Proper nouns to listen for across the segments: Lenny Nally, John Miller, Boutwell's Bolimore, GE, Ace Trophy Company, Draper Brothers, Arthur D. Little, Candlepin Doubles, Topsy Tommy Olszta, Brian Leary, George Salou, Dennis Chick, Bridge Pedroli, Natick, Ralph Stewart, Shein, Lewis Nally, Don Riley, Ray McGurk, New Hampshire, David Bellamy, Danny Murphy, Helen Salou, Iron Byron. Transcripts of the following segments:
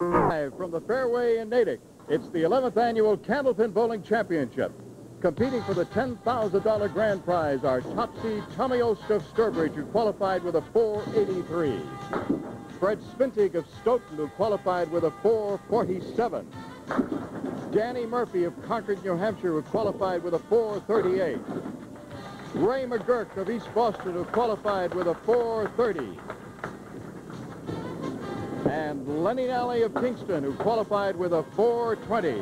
Live from the fairway in Natick, it's the 11th annual Candlepin Bowling Championship. Competing for the $10,000 grand prize are Topsy Tommy Olszta of Sturbridge, who qualified with a 483. Fred Spintig of Stoughton, who qualified with a 447. Danny Murphy of Concord, New Hampshire, who qualified with a 438. Ray McGurk of East Boston, who qualified with a 430. And Lenny Nally of Kingston, who qualified with a 420.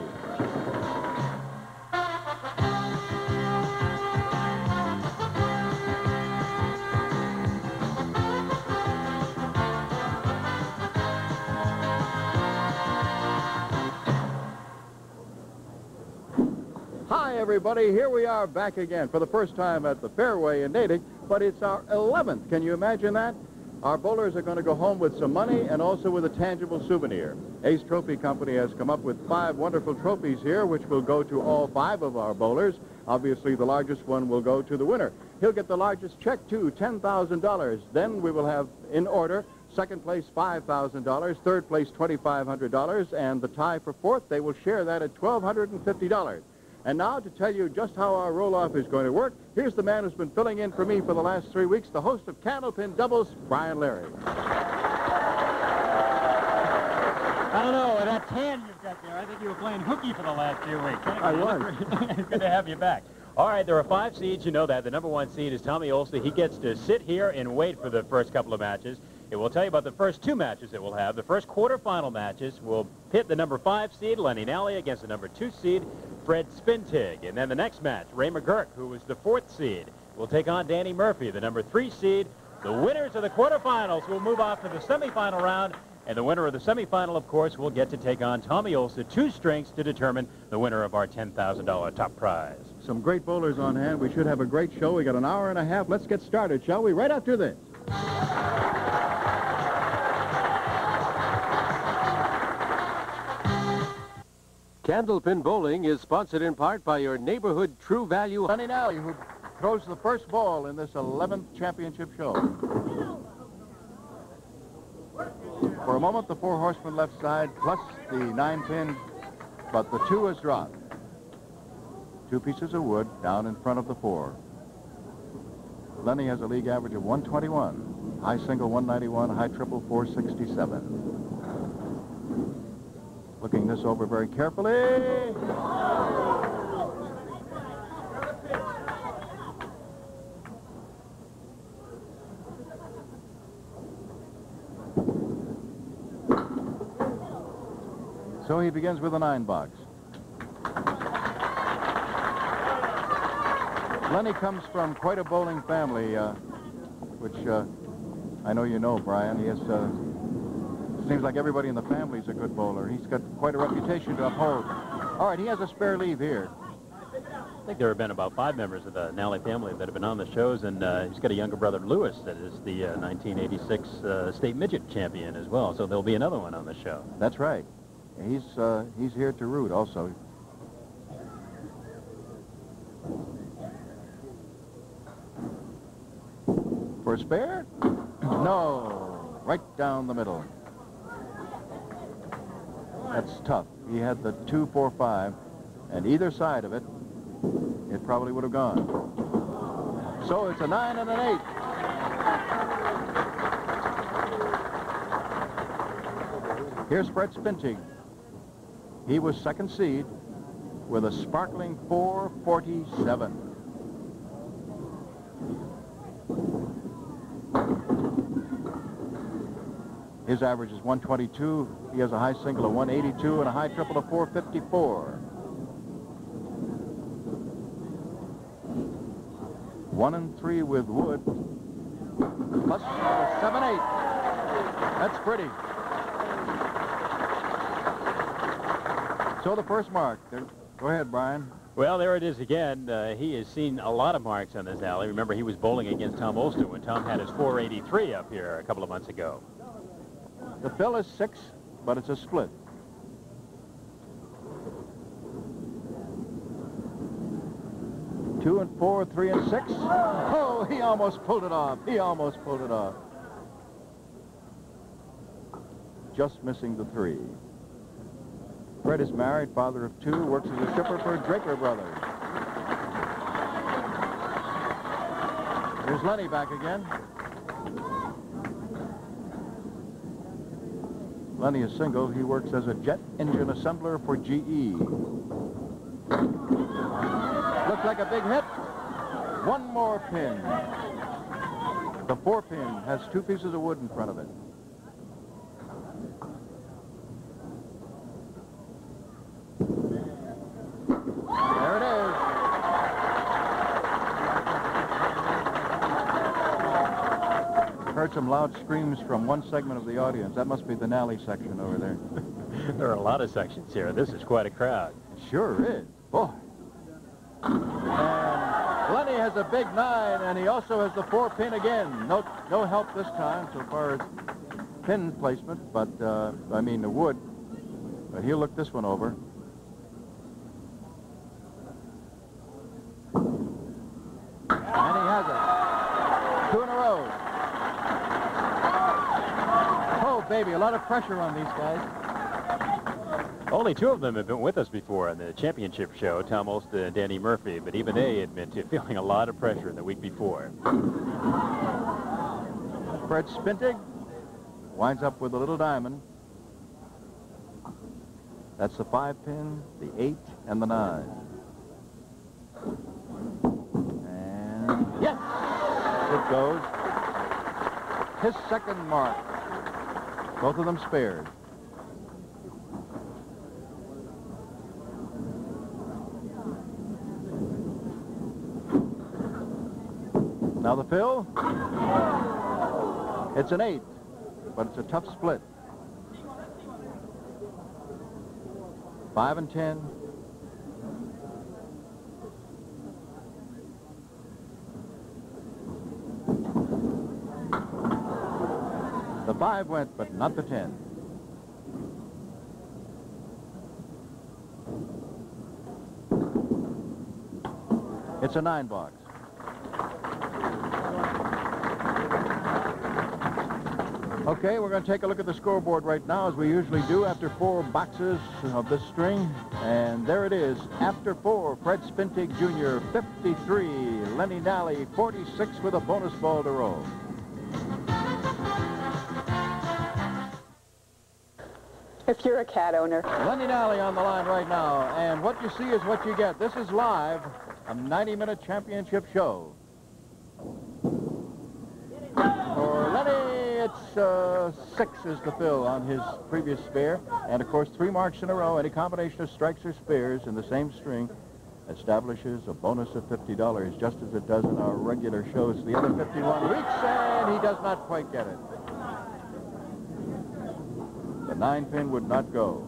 Hi, everybody. Here we are back again for the first time at the fairway in Natick, but it's our 11th. Can you imagine that? Our bowlers are going to go home with some money and also with a tangible souvenir. Ace Trophy Company has come up with 5 wonderful trophies here, which will go to all 5 of our bowlers. Obviously, the largest one will go to the winner. He'll get the largest check, too, $10,000. Then we will have, in order, second place, $5,000, third place, $2,500, and the tie for fourth, they will share that at $1,250. And now, to tell you just how our roll-off is going to work, here's the man who's been filling in for me for the last 3 weeks, the host of Candlepin Doubles, Brian Leary. I don't know, that tan you've got there, I think you were playing hooky for the last few weeks. Anyway, I was. It's good to have you back. All right, there are 5 seeds, you know that. The number 1 seed is Tommy Olszta. He gets to sit here and wait for the first couple of matches. It will tell you about the first 2 matches that we'll have. The first quarterfinal matches will pit the number 5 seed, Lenny Nally, against the number 2 seed, Fred Spintig. And then the next match, Ray McGurk, who was the 4th seed, will take on Danny Murphy, the number 3 seed. The winners of the quarterfinals will move off to the semifinal round, and the winner of the semifinal, of course, will get to take on Tommy Olszta, 2 strings to determine the winner of our $10,000 top prize. Some great bowlers on hand. We should have a great show. We got an hour and a half. Let's get started, shall we? Right after this. Candlepin Bowling is sponsored in part by your neighborhood True Value. Lenny Nally, who throws the first ball in this 11th championship show. For a moment, the 4 horsemen left side, plus the 9-pin, but the 2 is dropped. 2 pieces of wood down in front of the 4. Lenny has a league average of 121. High single, 191. High triple, 467. Looking this over very carefully. So he begins with a 9 box. Lenny comes from quite a bowling family, which I know you know, Brian. He has seems like everybody in the family's a good bowler. He's got quite a reputation to uphold. All right, he has a spare leave here. I think there have been about 5 members of the Nally family that have been on the shows, and he's got a younger brother, Lewis, that is the 1986 state midget champion as well, so there'll be another one on the show. That's right. He's here to root also. For a spare? No. Right down the middle. That's tough. He had the 2-4-5, and either side of it, it probably would have gone. So it's a 9 and an 8. Here's Fred Spintig. He was 2nd seed with a sparkling 447. His average is 122. He has a high single of 182 and a high triple of 454. 1 and 3 with wood. Plus 7-8. That's pretty. So the first mark. Go ahead, Brian. Well, there it is again. He has seen a lot of marks on this alley. Remember, he was bowling against Tom Olszta when Tom had his 483 up here a couple of months ago. The fill is 6, but it's a split. Two and four, 3 and 6. Oh, he almost pulled it off. He almost pulled it off. just missing the three. Fred is married, father of two, works as a shipper for Draper Brothers. Here's Lenny back again. Lenny is single. He works as a jet engine assembler for GE. Looks like a big hit. One more pin. The four pin has two pieces of wood in front of it. There it is. Heard some loud screams from one segment of the audience. That must be the Nally section over there. There are a lot of sections here. This is quite a crowd. Sure is. Boy. And Lenny has a big nine, and he also has the four pin again. No help this time so far as pin placement, but I mean the wood. But he'll look this one over. And he has it. Two in a row. Oh, baby, a lot of pressure on these guys. Only two of them have been with us before in the championship show, Tom Olszta and Danny Murphy, but even they admit to feeling a lot of pressure the week before. Fred Spintig winds up with a little diamond. That's the five pin, the eight, and the nine. Yes! It goes. His second mark. Both of them spared. Now the fill. It's an eight, but it's a tough split. 5 and 10. The five went, but not the 10. It's a 9 box. Okay, we're going to take a look at the scoreboard right now, as we usually do after 4 boxes of this string. And there it is. After 4, Fred Spintig Jr., 53. Lenny Nally, 46 with a bonus ball to roll. If you're a cat owner. Lenny Nally on the line right now, and what you see is what you get. This is live, a 90-minute championship show. For Lenny, it's 6 is the fill on his previous spare, and of course 3 marks in a row. Any combination of strikes or spares in the same string establishes a bonus of $50, just as it does in our regular shows. The other 51 weeks, and he does not quite get it. The 9 pin would not go.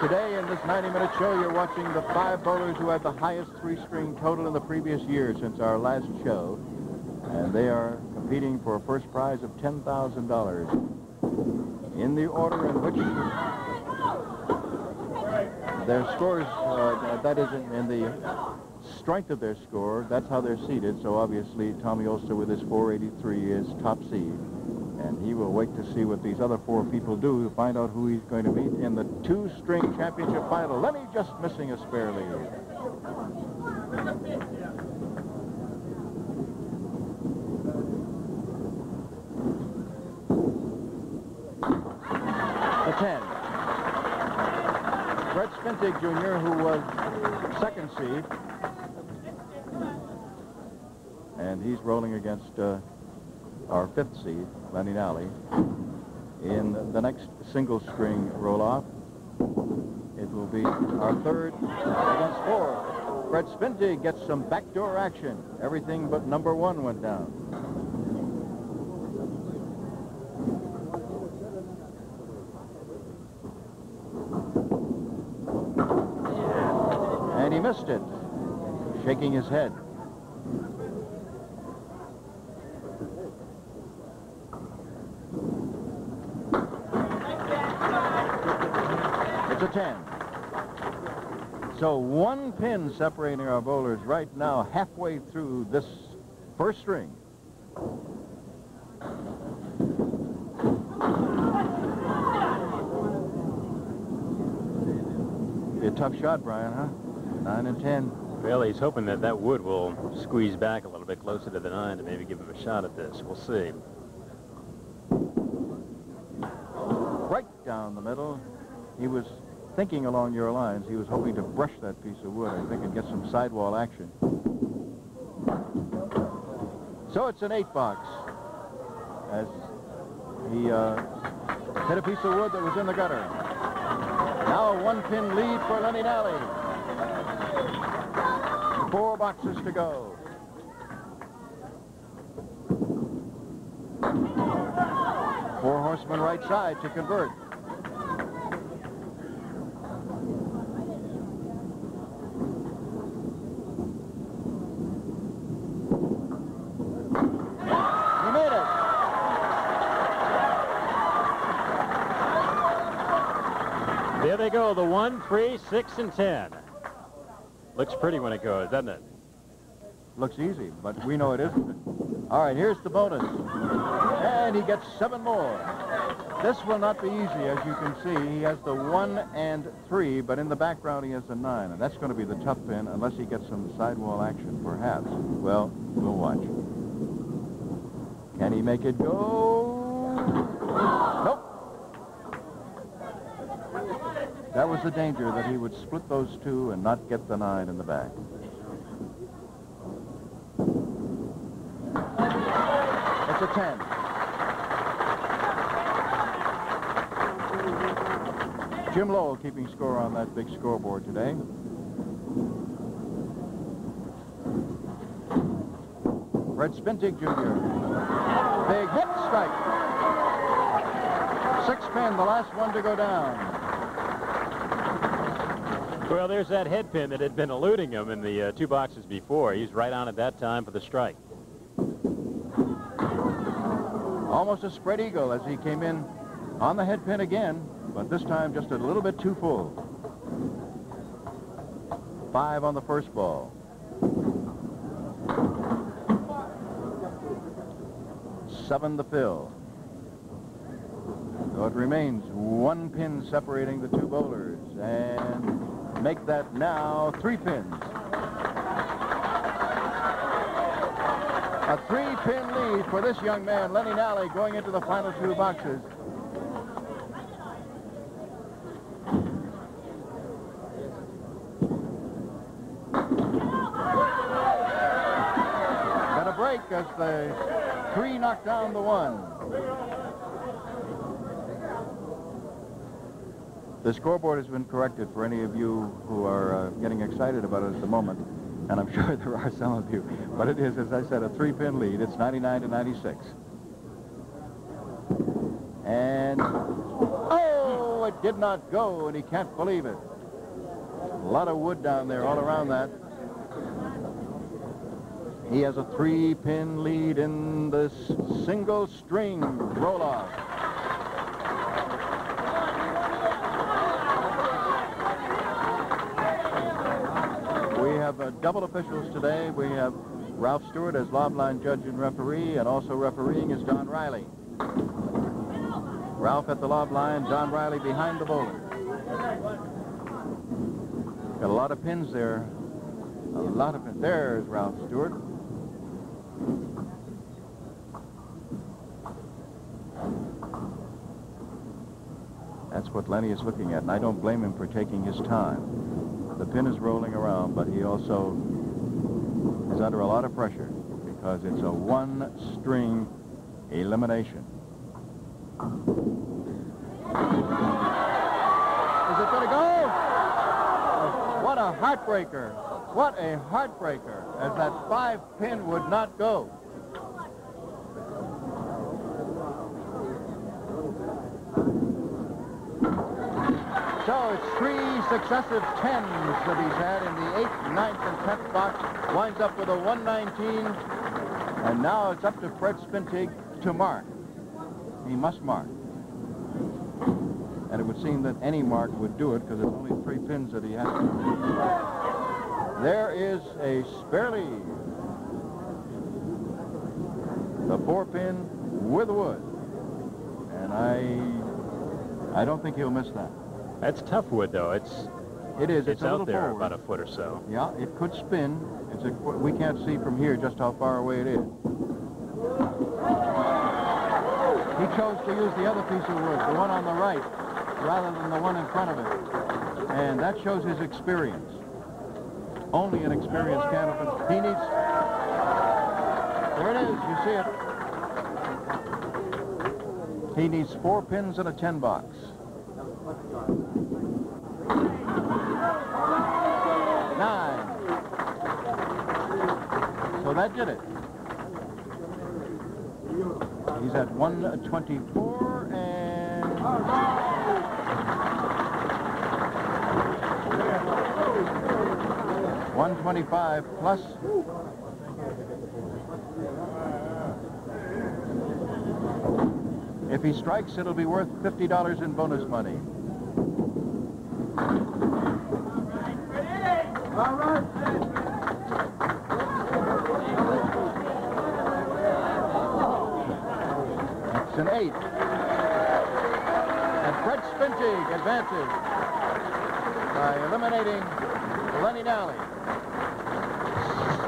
Today in this 90-minute show, you're watching the 5 bowlers who have the highest 3-string total in the previous year since our last show. And they are competing for a first prize of $10,000. In the order in which their scores, that is in the strength of their score, that's how they're seeded. So obviously Tommy Olszta with his 483 is top seed, and he will wait to see what these other 4 people do to find out who he's going to meet in the 2-string championship final. Lenny just missing a spare lead. A 10. Fred Spintig Jr., who was second seed, and he's rolling against our 5th seed, Lenny Nally, in the next single-string roll-off. It will be our 3rd against 4th. Fred Spintig gets some backdoor action. Everything but number 1 went down. And he missed it, shaking his head. So one pin separating our bowlers right now, halfway through this first string. Be a tough shot, Brian, huh? 9 and 10. Well, he's hoping that that wood will squeeze back a little bit closer to the 9 to maybe give him a shot at this. We'll see. Right down the middle. He was thinking along your lines. He was hoping to brush that piece of wood, I think, and get some sidewall action. So it's an 8 box. As he hit a piece of wood that was in the gutter. Now a 1-pin lead for Lenny Nally. 4 boxes to go. Four horsemen right side to convert. There they go, the 1, 3, 6, and 10. Looks pretty when it goes, doesn't it? Looks easy, but we know it isn't. All right, here's the bonus. And he gets 7 more. This will not be easy, as you can see. He has the 1 and 3, but in the background he has the 9. And that's going to be the tough pin, unless he gets some sidewall action, perhaps. Well, we'll watch. Can he make it go? Nope. That was the danger, that he would split those 2 and not get the 9 in the back. It's a 10. Jim Lowell keeping score on that big scoreboard today. Fred Spintig, Jr. Big hit strike. 6 pin, the last one to go down. Well, there's that head pin that had been eluding him in the 2 boxes before. He's right on at that time for the strike. Almost a spread eagle as he came in on the head pin again, but this time just a little bit too full. 5 on the first ball. Seven the fill. So it remains 1 pin separating the 2 bowlers, and make that now 3 pins. A 3-pin lead for this young man, Lenny Nally, going into the final 2 boxes. Got a break as the 3 knocked down the 1. The scoreboard has been corrected for any of you who are getting excited about it at the moment, and I'm sure there are some of you, but it is, as I said, a 3-pin lead. It's 99 to 96. And, oh, it did not go, and he can't believe it. A lot of wood down there all around that. He has a 3-pin lead in this single string roll-off. Double officials today. We have Ralph Stewart as lob line judge and referee, and also refereeing is Don Riley. Ralph at the lob line, Don Riley behind the bowler. Got a lot of pins there. A lot of pins. There's Ralph Stewart. That's what Lenny is looking at, and I don't blame him for taking his time. The pin is rolling around, but he also is under a lot of pressure because it's a 1-string elimination. Is it going to go? Oh, what a heartbreaker. What a heartbreaker, as that 5-pin would not go. So it's 3 successive 10s that he's had in the 8th, 9th, and 10th box. Winds up with a 119, and now it's up to Fred Spintig to mark. He must mark. and it would seem that any mark would do it because it's only 3 pins that he has to do. There is a spare lead. The 4-pin with wood. And I don't think he'll miss that. That's tough wood, though. It's out there forward, about a foot or so. Yeah, it could spin. It's a, we can't see from here just how far away it is. He chose to use the other piece of wood, the one on the right, rather than the one in front of it. And that shows his experience. Only an experienced candlepin. He needs... There it is. You see it. He needs 4 pins and a 10 box. Nine. So that did it. He's at 124 and... Right. 125 plus... If he strikes, it'll be worth $50 in bonus money. All right. It's an 8. And Fred Spintig advances by eliminating Lenny Nally.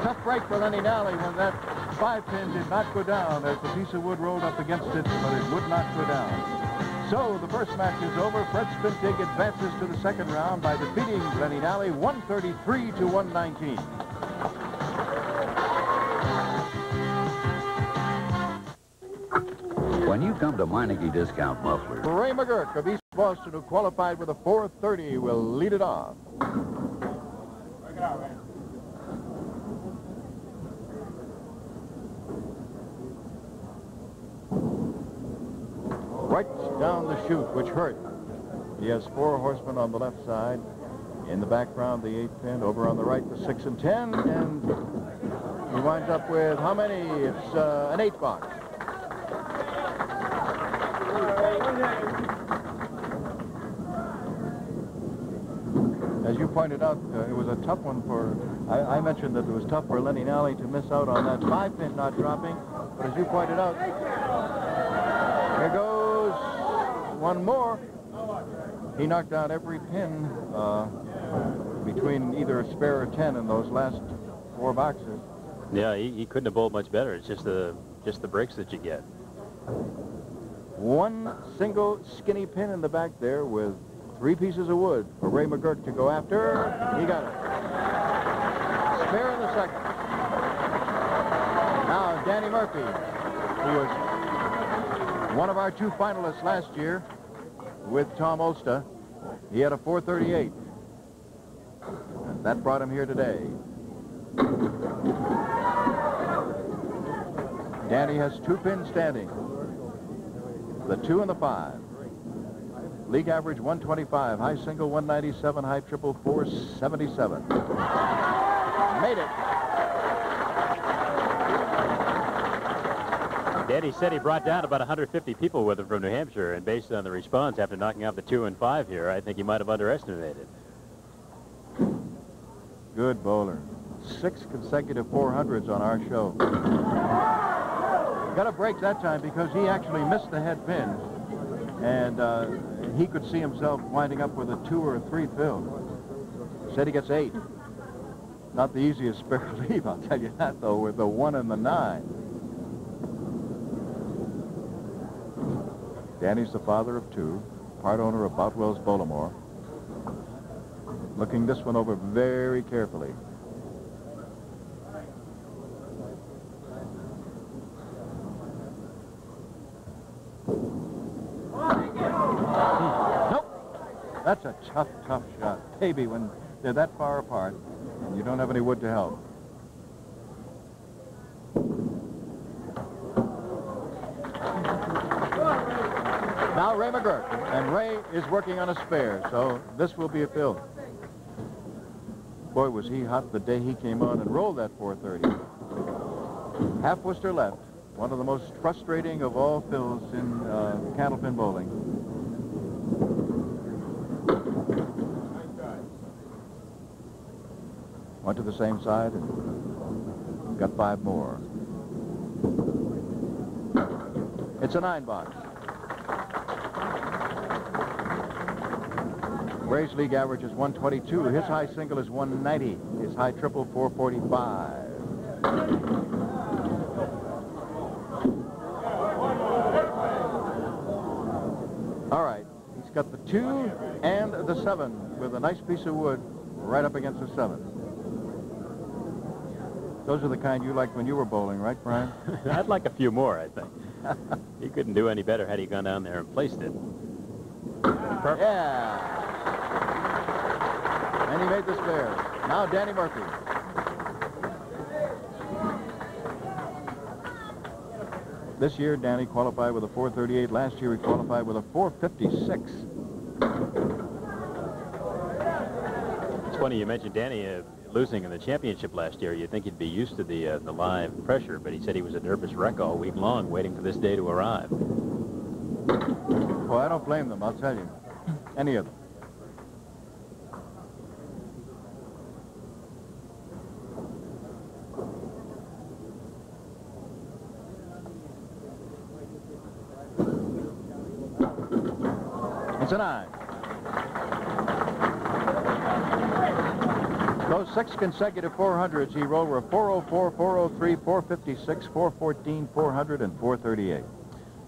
Tough break for Lenny Nally when that 5-pin did not go down as the piece of wood rolled up against it, but it would not go down. So the first match is over. Fred Spintig advances to the second round by defeating Lenny Nally 133 to 119. When you come to Meineke Discount Muffler, Ray McGurk of East Boston, who qualified with a 430, will lead it off. Break it out, Ray. Right down the chute, which hurt. He has 4 horsemen on the left side. In the background, the 8-pin. Over on the right, the 6 and 10. And he winds up with how many? It's an 8 box. As you pointed out, it was a tough one for... I mentioned that it was tough for Lenny Nally to miss out on that 5-pin not dropping. But as you pointed out, here goes. One more. He knocked out every pin between either a spare or 10 in those last 4 boxes. Yeah, he couldn't have bowled much better. It's just the breaks that you get. One single skinny pin in the back there with 3 pieces of wood for Ray McGurk to go after. He got it. Spare in the second. Now Danny Murphy, who was one of our 2 finalists last year with Tom Olszta. He had a 438. And that brought him here today. Danny has 2 pins standing. The 2 and the 5. League average 125. High single 197. High triple 477. Made it. Danny said he brought down about 150 people with him from New Hampshire, and based on the response after knocking out the 2 and 5 here, I think he might have underestimated. Good bowler. 6 consecutive 400s on our show. Got a break that time because he actually missed the head pin, and he could see himself winding up with a 2 or a 3 fill. Said he gets 8. Not the easiest spare leave, I'll tell you that, though, with the 1 and the 9. Danny's the father of 2, part owner of Boutwell's Bolimore. Looking this one over very carefully. Nope. That's a tough, tough shot. Baby, when they're that far apart and you don't have any wood to help. Now Ray McGurk, and Ray is working on a spare, so this will be a fill. Boy, was he hot the day he came on and rolled that 430. Half Worcester left, one of the most frustrating of all fills in candlepin bowling. Went to the same side and got five more. It's a 9 box. Ray's league average is 122. His high single is 190. His high triple 445. All right, he's got the 2 and the 7 with a nice piece of wood right up against the 7. Those are the kind you liked when you were bowling, right, Brian? I'd like a few more, I think. He couldn't do any better had he gone down there and placed it. Perfect. Yeah. And he made the spare. Now Danny Murphy. This year, Danny qualified with a 438. Last year, he qualified with a 456. It's funny you mentioned Danny losing in the championship last year. You'd think he'd be used to the live pressure, but he said he was a nervous wreck all week long, waiting for this day to arrive. Well, I don't blame them, I'll tell you. Any of them. It's a 9. Those 6 consecutive 400s he rolled were 404, 403, 456, 414, 400, and 438.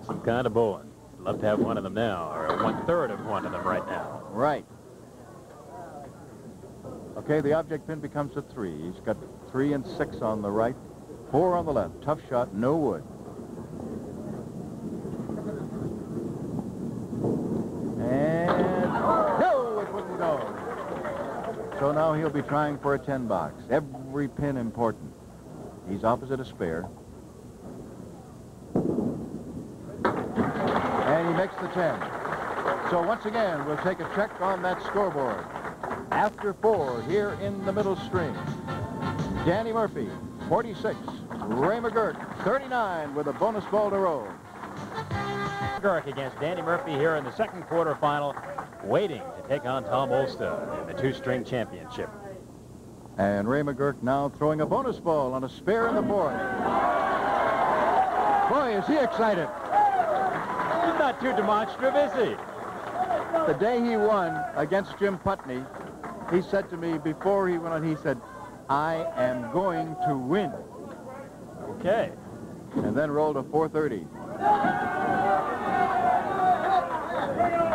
Some kind of bowling. I'd love to have one of them now, or 1/3 of one of them right now. Right. Okay, the object pin becomes a 3. He's got 3 and 6 on the right, 4 on the left. Tough shot, no wood. So now he'll be trying for a 10 box. Every pin important. He's opposite a spare. And he makes the 10. So once again, we'll take a check on that scoreboard. After 4 here in the middle stream. Danny Murphy, 46. Ray McGurk, 39 with a bonus ball to roll. McGurk against Danny Murphy here in the second quarterfinal, waiting to take on Tom Olszta in the 2-string championship. And Ray McGurk now throwing a bonus ball on a spare in the board. Boy, is he excited. He's not too demonstrative, is he? The day he won against Jim Putney, he said to me before he went on, he said, "I am going to win." Okay. And then rolled a 430.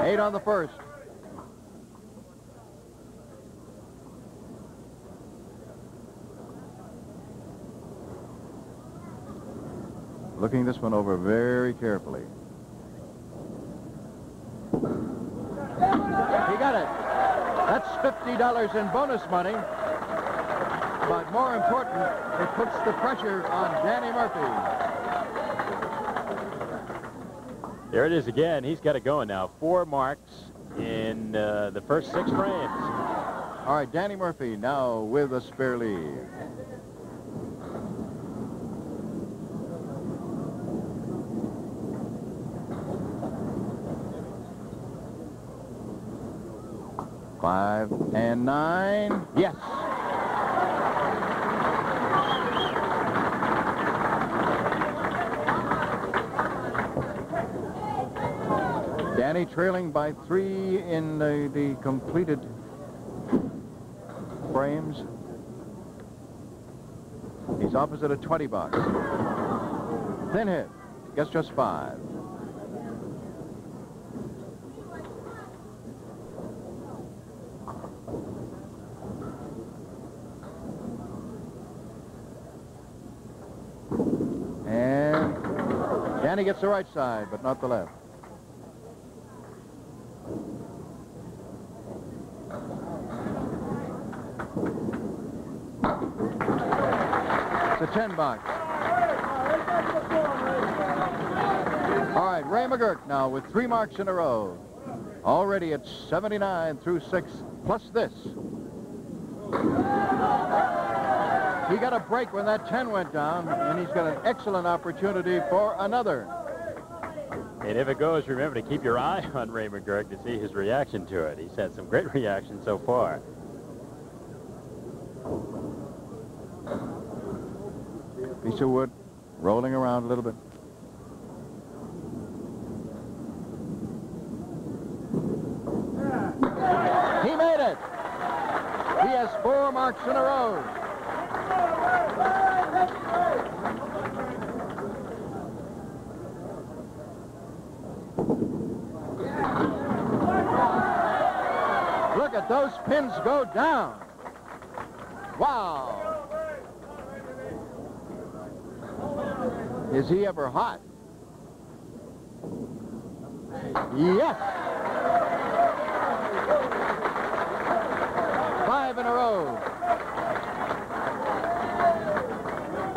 8 on the first. Looking this one over very carefully. He got it. That's $50 in bonus money. But more important, it puts the pressure on Danny Murphy. There it is again. He's got it going now. 4 marks in the first 6 frames. All right, Danny Murphy now with a spare lead. Five and 9. Yes. Danny trailing by 3 in the completed frames. He's opposite a 20 box. Thin hit. Gets just 5. Danny gets the right side, but not the left. It's a 10 box. All right, Ray McGurk now with 3 marks in a row. Already at 79 through 6, plus this. He got a break when that 10 went down, and he's got an excellent opportunity for another. And if it goes, remember to keep your eye on Ray McGurk to see his reaction to it. He's had some great reactions so far. piece of wood, rolling around a little bit. He made it. He has 4 marks in a row. Look at those pins go down. Wow. Is he ever hot? Yes. 5 in a row.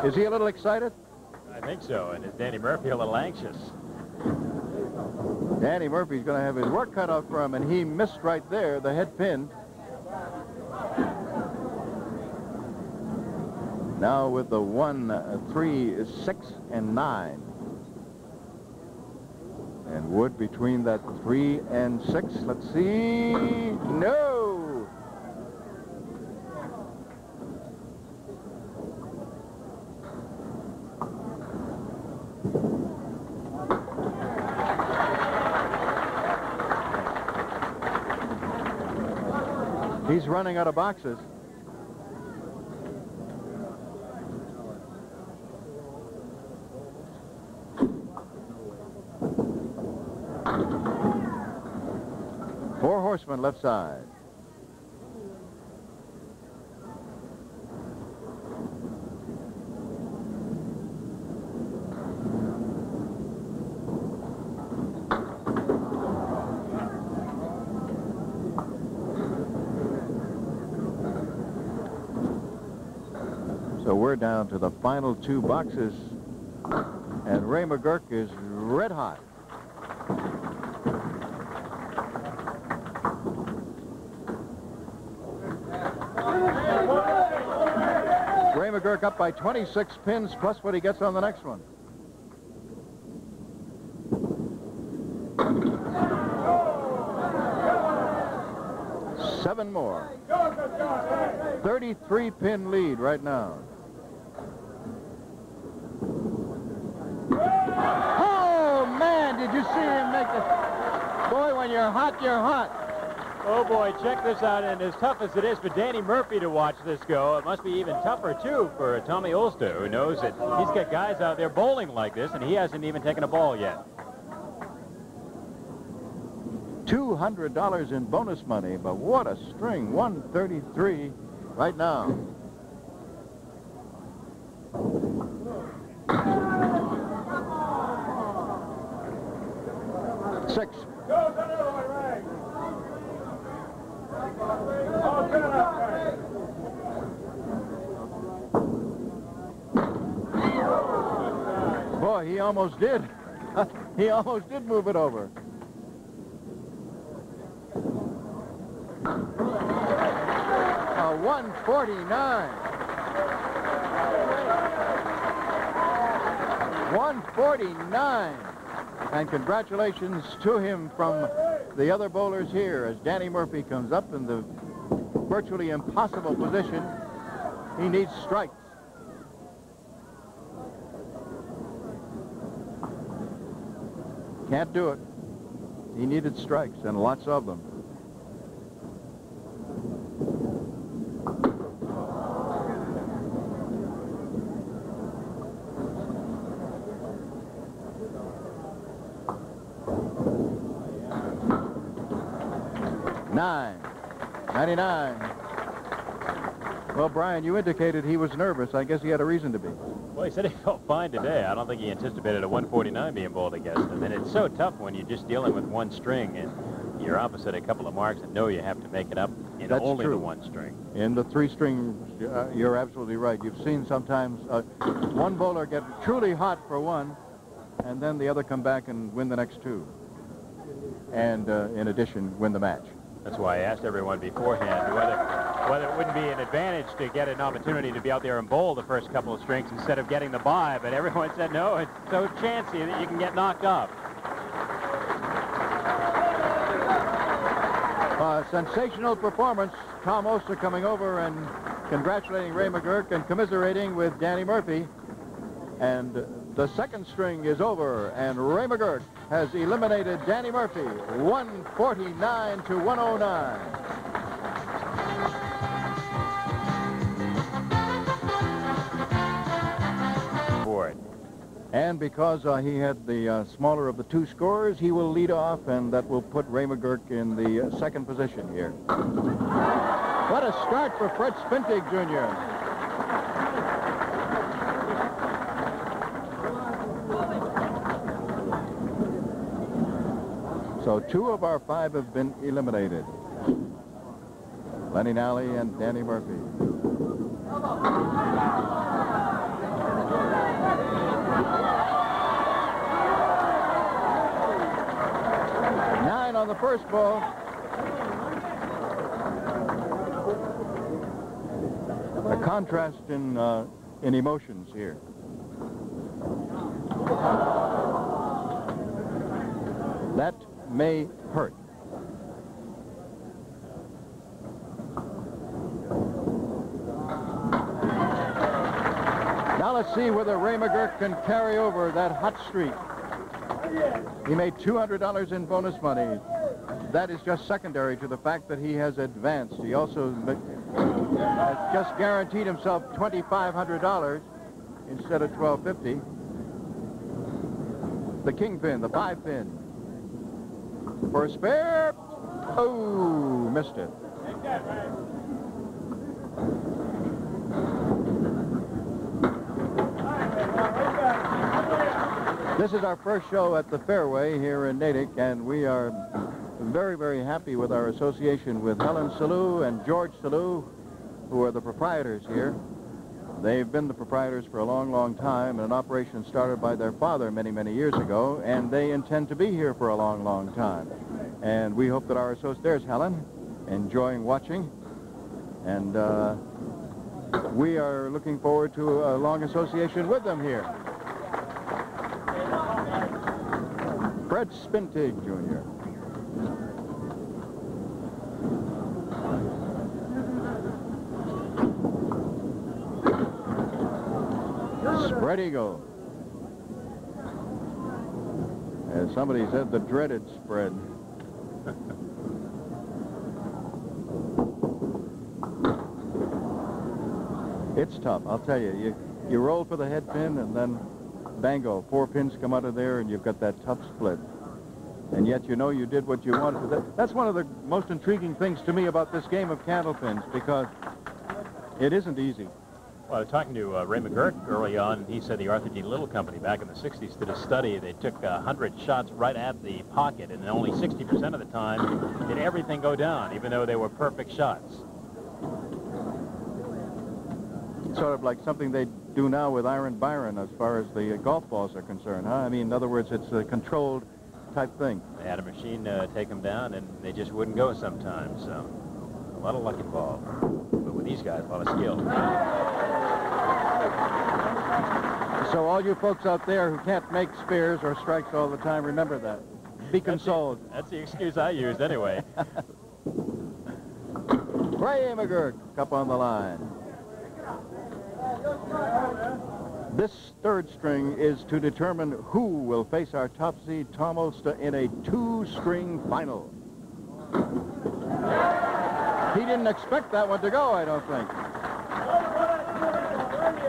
Is he a little excited? I think so. And is Danny Murphy a little anxious? Danny Murphy's going to have his work cut out for him, and he missed right there, the head pin. Now with the 1, 3, 6, and 9. And wood between that 3 and 6. Let's see. No! He's running out of boxes. Left side. So we're down to the final 2 boxes, and Ray McGurk is red hot. McGurk up by 26 pins plus what he gets on the next one. Oh. 7 more. 33 pin lead right now. Oh man, did you see him make it? Boy, when you're hot, you're hot. Oh boy, check this out, and as tough as it is for Danny Murphy to watch this go, it must be even tougher too for Tommy Olszta, who knows that he's got guys out there bowling like this, and he hasn't even taken a ball yet. $200 in bonus money, but what a string, 133 right now. He almost did. He almost did move it over. A 149. 149. And congratulations to him from the other bowlers here as Danny Murphy comes up in the virtually impossible position. He needs strikes. Can't do it. He needed strikes, and lots of them. Nine. 99. Well, Brian, you indicated he was nervous. I guess he had a reason to be. Well, he said he felt fine today. I don't think he anticipated a 149 being bowled against him. And it's so tough when you're just dealing with 1 string and you're opposite a couple of marks and know you have to make it up in only the 1 string. In the 3 string, you're absolutely right. You've seen sometimes one bowler get truly hot for 1 and then the other come back and win the next 2. And in addition, win the match. That's why I asked everyone beforehand whether it wouldn't be an advantage to get an opportunity to be out there and bowl the first couple of strings instead of getting the bye, but everyone said no, it's so chancy that you can get knocked off. Sensational performance. Tom Olszta coming over and congratulating Ray McGurk and commiserating with Danny Murphy. And the second string is over, and Ray McGurk has eliminated Danny Murphy, 149 to 109. And because he had the smaller of the two scores, he will lead off, and that will put Ray McGurk in the second position here. What a start for Fred Spintig, Jr. So two of our five have been eliminated. Lenny Nally and Danny Murphy. On the first ball. A contrast in emotions here. That may hurt. Now let's see whether Ray McGurk can carry over that hot streak. He made $200 in bonus money. That is just secondary to the fact that he has advanced. He also has just guaranteed himself $2,500 instead of $1,250. The kingpin, the five pin. For a spare. Oh, missed it. Take that, Ray. This is our first show at the fairway here in Natick, and we are very, very happy with our association with Helen Salou and George Salou, who are the proprietors here. They've been the proprietors for a long, long time, and an operation started by their father many, many years ago, and they intend to be here for a long, long time. And we hope that our association, there's Helen, enjoying watching, and we are looking forward to a long association with them here. Fred Spintig, Jr. Spread eagle. As somebody said, the dreaded spread. It's tough, I'll tell you. You roll for the head pin, and then bango, four pins come out of there, and you've got that tough split. And yet you know you did what you wanted. That's one of the most intriguing things to me about this game of candlepins, because it isn't easy. Well, I was talking to Ray McGurk early on. He said the Arthur D. Little Company back in the 60s did a study. They took 100 shots right at the pocket, and only 60% of the time did everything go down, even though they were perfect shots. Sort of like something they do now with Iron Byron as far as the golf balls are concerned, huh? I mean, in other words, it's a controlled type thing. They had a machine take them down, and they just wouldn't go sometimes, so a lot of luck involved. But with these guys, a lot of skill. So all you folks out there who can't make spares or strikes all the time, remember that. Be consoled. That's the excuse I used anyway. Ray McGurk up on the line. This third string is to determine who will face our Topsy Tommy Olszta in a two-string final. He didn't expect that one to go, I don't think.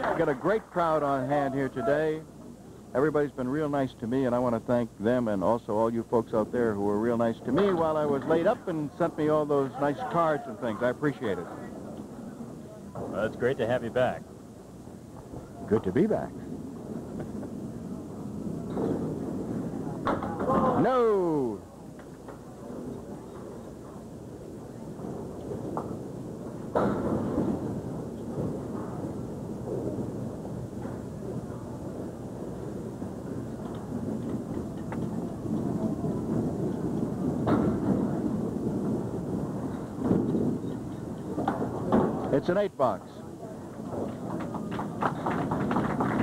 We've got a great crowd on hand here today. Everybody's been real nice to me, and I want to thank them and also all you folks out there who were real nice to me while I was laid up and sent me all those nice cards and things. I appreciate it. Well, it's great to have you back. Good to be back. No! It's an 8 box.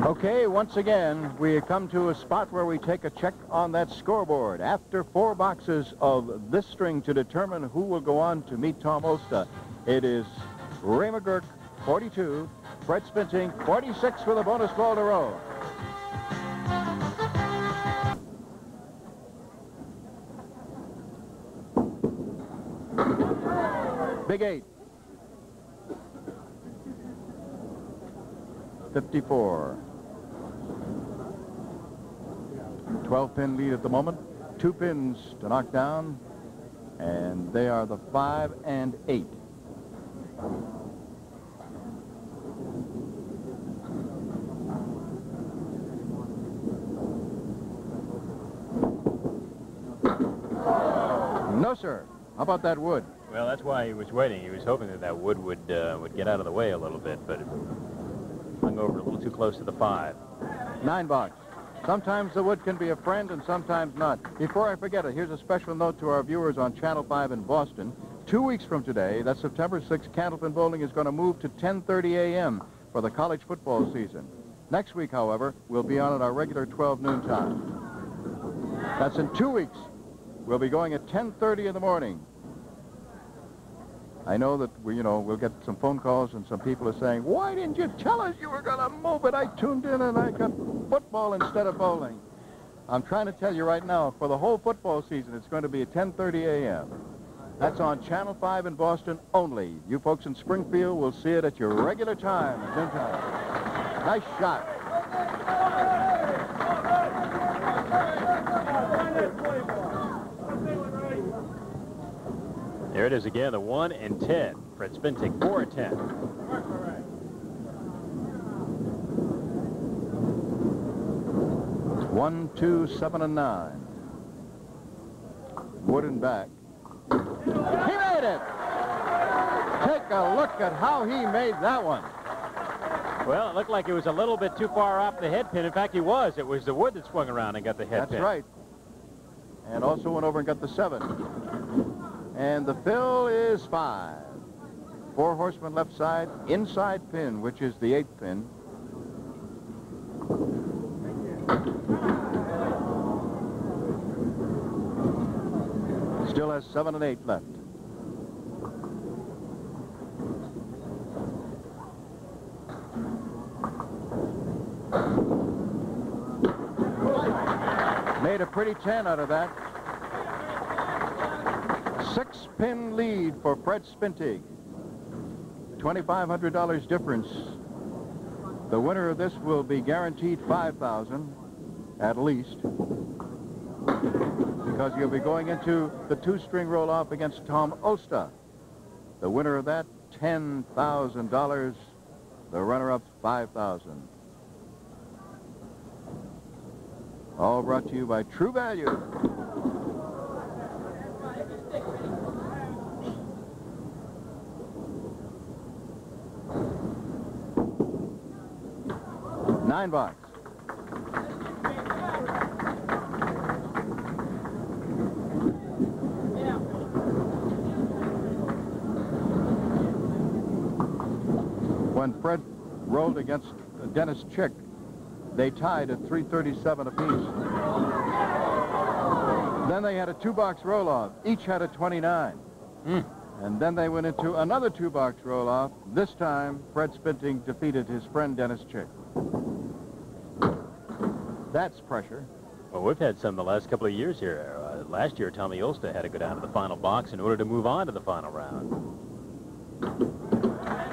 Okay, once again, we come to a spot where we take a check on that scoreboard. After 4 boxes of this string to determine who will go on to meet Tom Olszta, it is Ray McGurk, 42, Fred Spintig, 46 with a bonus ball to roll. Big Eight. 54. 12-pin lead at the moment. 2 pins to knock down, and they are the 5 and 8. No, sir. How about that wood? Well, that's why he was waiting. He was hoping that that wood would get out of the way a little bit, but it hung over a little too close to the 5. 9 box. Sometimes the wood can be a friend and sometimes not. Before I forget it, here's a special note to our viewers on Channel 5 in Boston. 2 weeks from today, that's September 6th, Candlepin Bowling is going to move to 10:30 a.m. for the college football season. Next week, however, we'll be on at our regular 12 noon time. That's in 2 weeks. We'll be going at 10:30 in the morning. I know that we, we'll get some phone calls and some people are saying, why didn't you tell us you were going to move it? I tuned in and I got football instead of bowling. I'm trying to tell you right now, for the whole football season, it's going to be at 10:30 a.m. That's on Channel 5 in Boston only. You folks in Springfield will see it at your regular time. Nice shot. There it is again, the 1 and 10. Fred Spintig, 4 and 10. It's 1, 2, 7, and 9. Wood and back. He made it! Take a look at how he made that one. Well, it looked like it was a little bit too far off the head pin. In fact, he was. It was the wood that swung around and got the head pin. That's right. And also went over and got the 7. And the fill is 5. 4 horsemen left side, inside pin, which is the 8th pin. Still has 7 and 8 left. Made a pretty 10 out of that. 6-pin lead for Fred Spintig. $2,500 difference. The winner of this will be guaranteed $5,000, at least, because you'll be going into the 2-string roll-off against Tom Olszta. The winner of that, $10,000. The runner-up, $5,000. All brought to you by True Value. $9. When Fred rolled against Dennis Chick, they tied at 337 apiece. Then they had a 2-box roll-off. Each had a 29. And then they went into another 2-box roll-off. This time, Fred Spintig defeated his friend Dennis Chick. That's pressure. Well, we've had some the last couple of years here. Last year, Tommy Olszta had to go down to the final box in order to move on to the final round.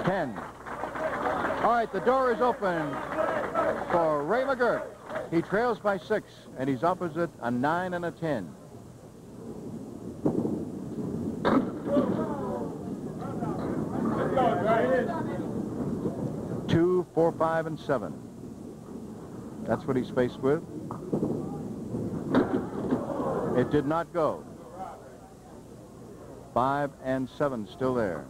10. All right, the door is open for Ray McGurk. He trails by 6, and he's opposite a 9 and a 10. Right. 2, 4, 5, and 7. That's what he's faced with. It did not go. 5 and 7 still there.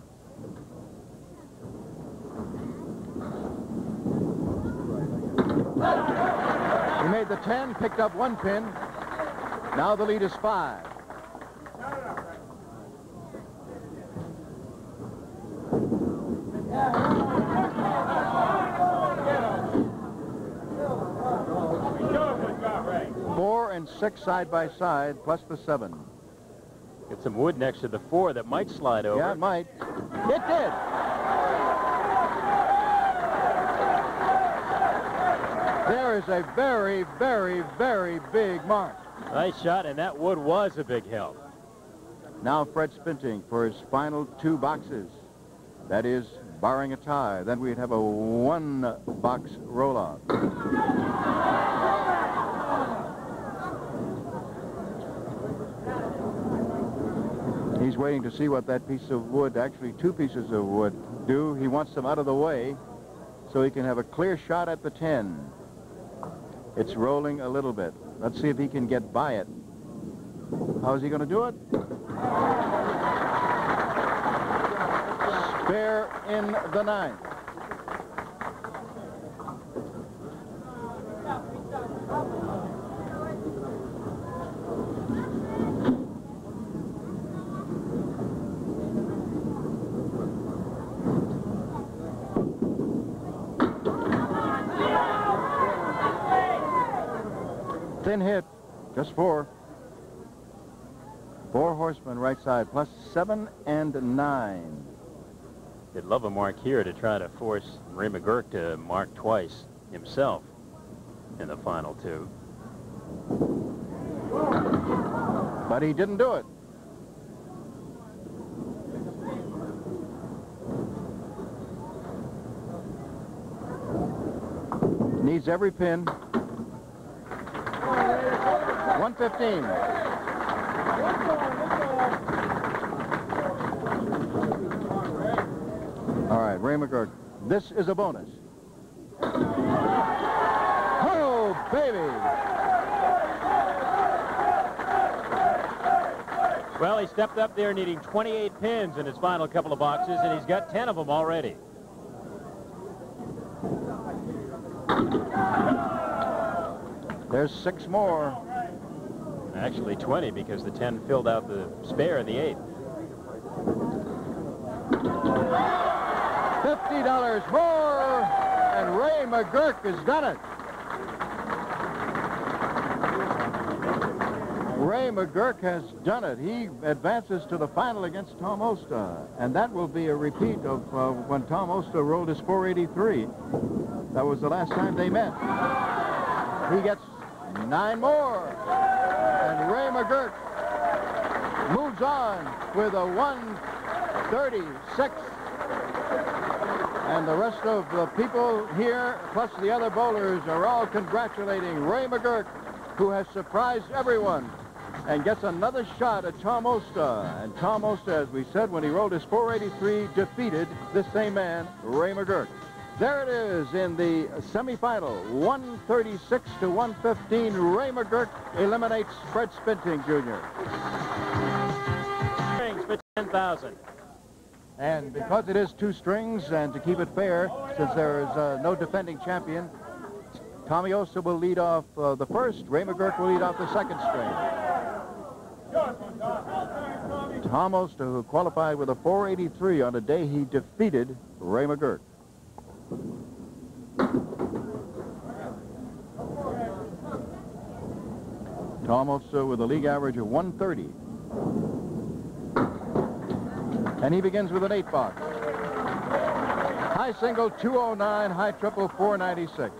He made the 10, picked up 1 pin. Now the lead is 5. 4 and 6 side by side, plus the 7. Get some wood next to the 4 that might slide over. Yeah, it might. It did. There is a very, very, very big mark. Nice shot, and that wood was a big help. Now Fred Spintig for his final two boxes. That is, barring a tie. Then we'd have a one-box roll-off. He's waiting to see what that piece of wood, actually two pieces of wood, do. He wants them out of the way so he can have a clear shot at the 10. It's rolling a little bit. Let's see if he can get by it. How's he going to do it? Spare in the 9th. Thin hit, just 4. 4 horsemen right side, plus 7 and 9. They'd love a mark here to try to force Ray McGurk to mark twice himself in the final two. But he didn't do it. Needs every pin. 115. All right, Ray McGurk, this is a bonus. Oh, baby! Well, he stepped up there needing 28 pins in his final couple of boxes, and he's got 10 of them already. There's 6 more. Actually 20, because the 10 filled out the spare in the 8. $50 more, and Ray McGurk has done it. Ray McGurk has done it. He advances to the final against Tom Olszta, and that will be a repeat of when Tom Olszta rolled his 483. That was the last time they met. He gets 9 more, and Ray McGurk moves on with a 136. And the rest of the people here, plus the other bowlers, are all congratulating Ray McGurk, who has surprised everyone and gets another shot at Tom Olszta. And Tom Olszta, as we said, when he rolled his 483, defeated this same man, Ray McGurk. There it is in the semifinal, 136 to 115. Ray McGurk eliminates Fred Spintig, Jr. For 10,000. And because it is 2 strings, and to keep it fair, since there is no defending champion, Tommy Olszta will lead off the first. Ray McGurk will lead off the second string. Tom Olszta, who qualified with a 483 on a day he defeated Ray McGurk. Tom Olszta with a league average of 130. And he begins with an 8 box. High single 209, high triple 496.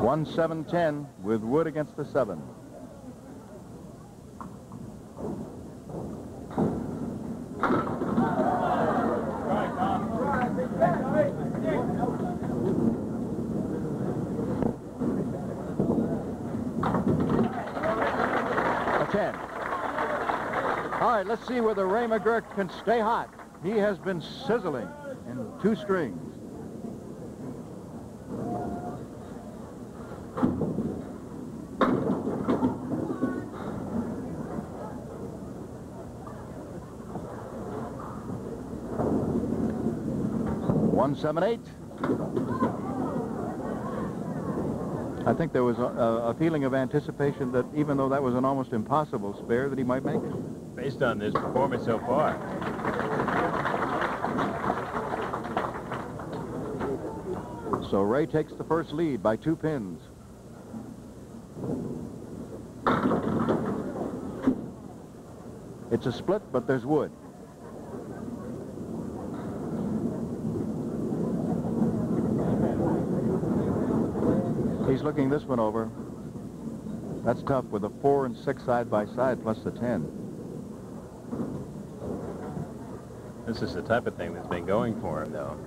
One 7-10 with wood against the 7. Let's see whether Ray McGurk can stay hot. He has been sizzling in 2 strings. One 7-8. I think there was a feeling of anticipation that even though that was an almost impossible spare, that he might make it. Based on this performance so far. So Ray takes the first lead by 2 pins. It's a split, but there's wood. He's looking this one over. That's tough with a 4 and 6 side by side plus the 10. This is the type of thing that's been going for him, though.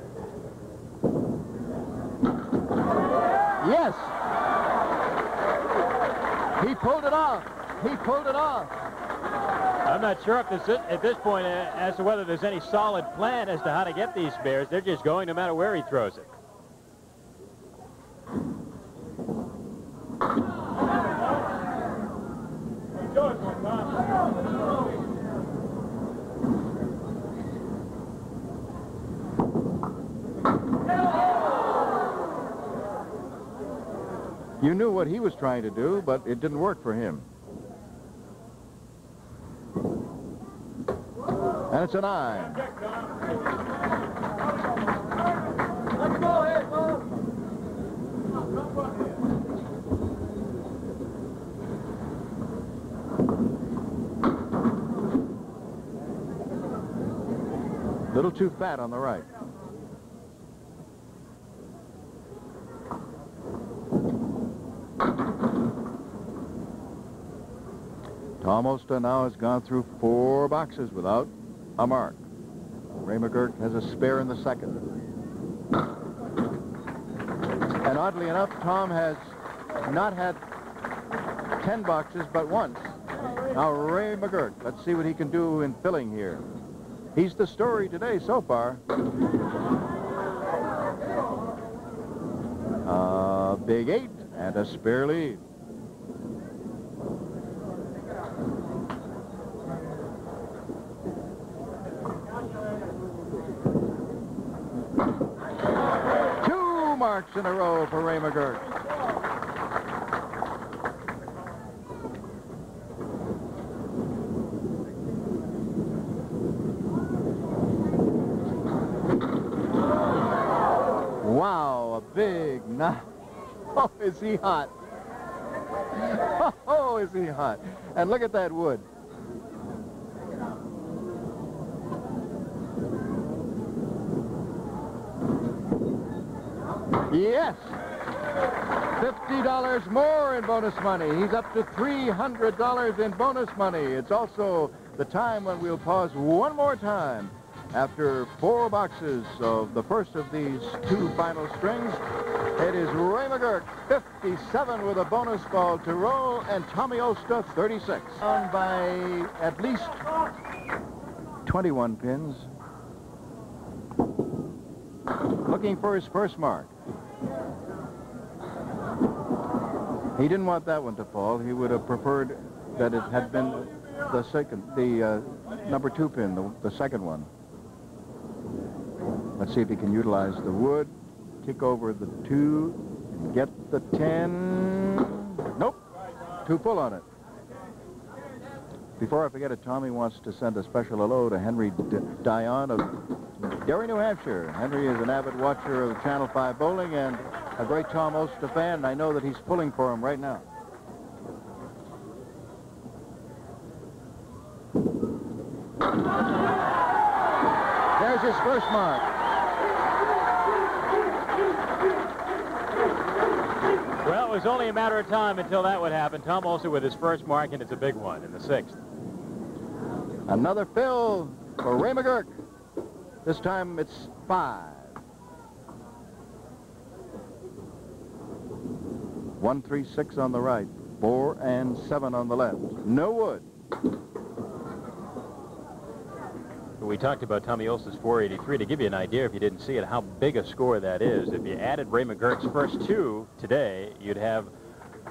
Yes! He pulled it off. He pulled it off. I'm not sure if this is, at this point as to whether there's any solid plan as to how to get these bears. They're just going no matter where he throws it. You knew what he was trying to do, but it didn't work for him. And it's a 9. A little too fat on the right. Tom Olszta now has gone through 4 boxes without a mark. Ray McGurk has a spare in the second. And oddly enough, Tom has not had 10 boxes but once. Now Ray McGurk, let's see what he can do in filling here. He's the story today so far. Big 8 and a spare lead. In a row for Ray McGurk. Wow, a big knot. Oh, is he hot? Oh, is he hot? And look at that wood. Yes, $50 more in bonus money. He's up to $300 in bonus money. It's also the time when we'll pause one more time after 4 boxes of the first of these 2 final strings. It is Ray McGurk, 57 with a bonus ball to roll, and Tommy Olszta, 36. Down by at least 21 pins. Looking for his first mark. He didn't want that one to fall. He would have preferred that it had been the second, the number 2 pin, the second one. Let's see if he can utilize the wood, kick over the 2, and get the 10. Nope, too full on it. Before I forget it, Tommy wants to send a special hello to Henry Dion of Derry, New Hampshire. Henry is an avid watcher of Channel 5 bowling and a great Tom Olszta fan, and I know that he's pulling for him right now. There's his first mark. Well, it was only a matter of time until that would happen. Tom Olszta with his first mark, and it's a big one in the 6th. Another fill for Ray McGurk. This time it's 5. 1-3-6 on the right, 4 and 7 on the left. No wood. We talked about Tommy Olszta's 483 to give you an idea, if you didn't see it, how big a score that is. If you added Ray McGurk's first 2 today, you'd have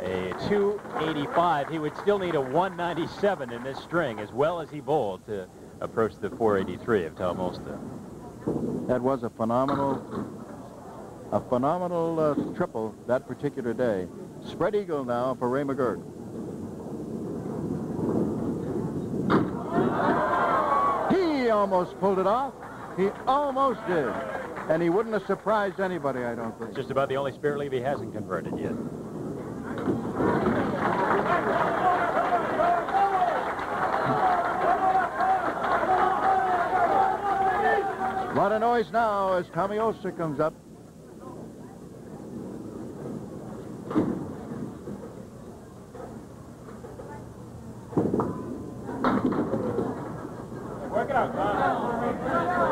a 285. He would still need a 197 in this string, as well as he bowled, to approach the 483 of Tom Olszta. That was a phenomenal. A phenomenal triple that particular day. Spread eagle now for Ray McGurk. He almost pulled it off. He almost did. And he wouldn't have surprised anybody, I don't think. Just about the only spirit leave he hasn't converted yet. now as Tommy Olszta comes up.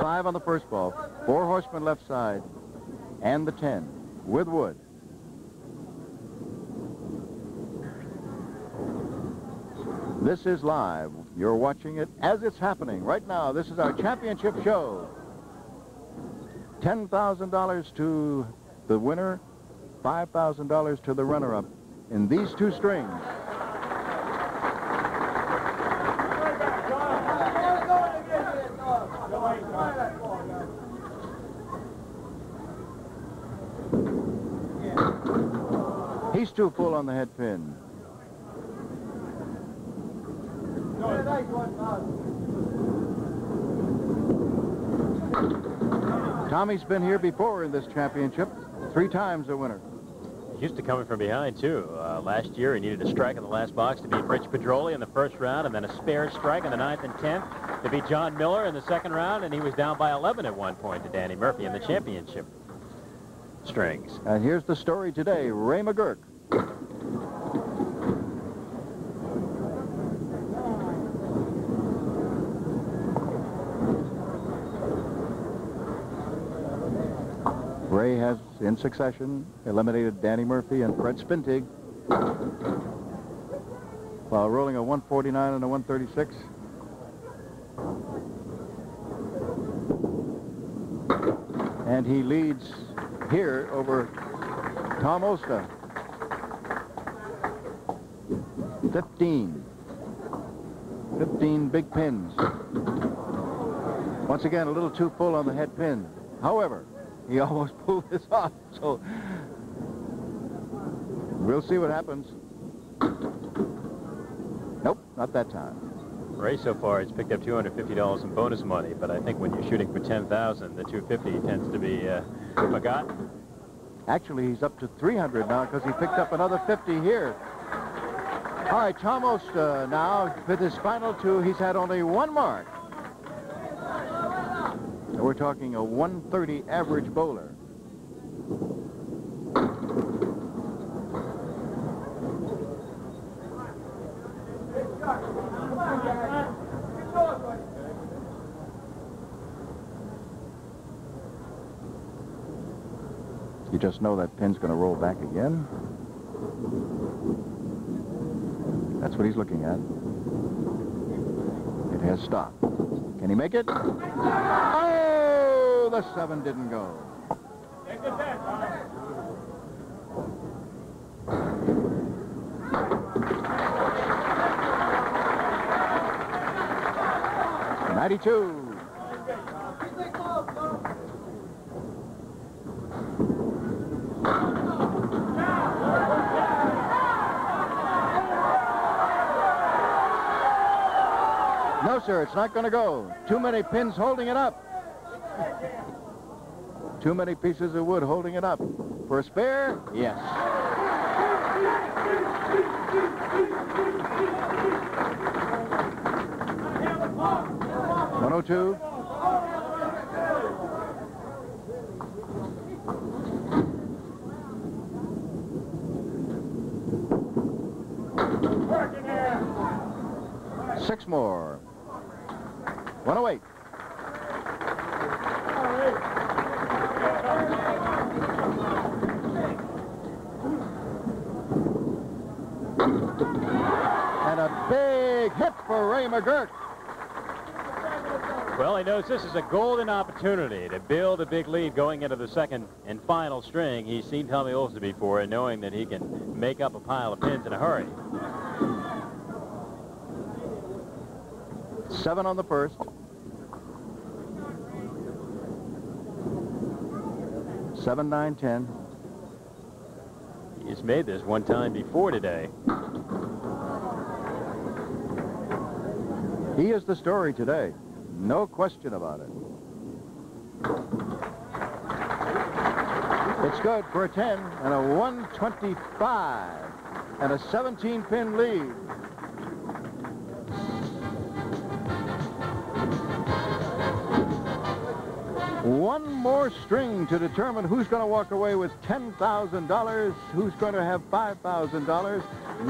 Five on the first ball. Four horsemen left side. And the 10 with Wood. This is live. You're watching it as it's happening right now. This is our championship show. $10,000 to the winner, $5,000 to the runner-up in these two strings. He's too full on the head pin. Tommy's been here before in this championship, 3 times the winner. He's used to coming from behind, too. Last year, he needed a strike in the last box to beat Bridge Pedroli in the first round, and then a spare strike in the 9th and 10th to beat John Miller in the second round, and he was down by 11 at one point to Danny Murphy in the championship strings. And here's the story today, Ray McGurk. Ray has, in succession, eliminated Danny Murphy and Fred Spintig while rolling a 149 and a 136. And he leads here over Tom Olszta. 15 big pins. Once again, a little too full on the head pin. However, he almost pulled this off, so we'll see what happens. Nope, not that time. Ray so far has picked up $250 in bonus money, but I think when you're shooting for $10,000, the $250 tends to be forgotten. Actually, he's up to $300 now because he picked up another $50 here. All right, Tom Olszta now with his final two. He's had only one mark. We're talking a 130 average bowler. You just know that pin's going to roll back again. That's what he's looking at. It has stopped. Can he make it? Oh, the 7 didn't go. $92. It's not going to go. Too many pins holding it up. Too many pieces of wood holding it up. For a spare? Yes. $102. Six more. 108. And a big hit for Ray McGurk. Well, he knows this is a golden opportunity to build a big lead going into the second and final string. He's seen Tommy Olszta before, and knowing that he can make up a pile of pins in a hurry. 7 on the first. 7, 9, 10. He's made this one time before today. He is the story today. No question about it. It's good for a 10 and a 125 and a 17-pin lead. One more string to determine who's going to walk away with $10,000, who's going to have $5,000.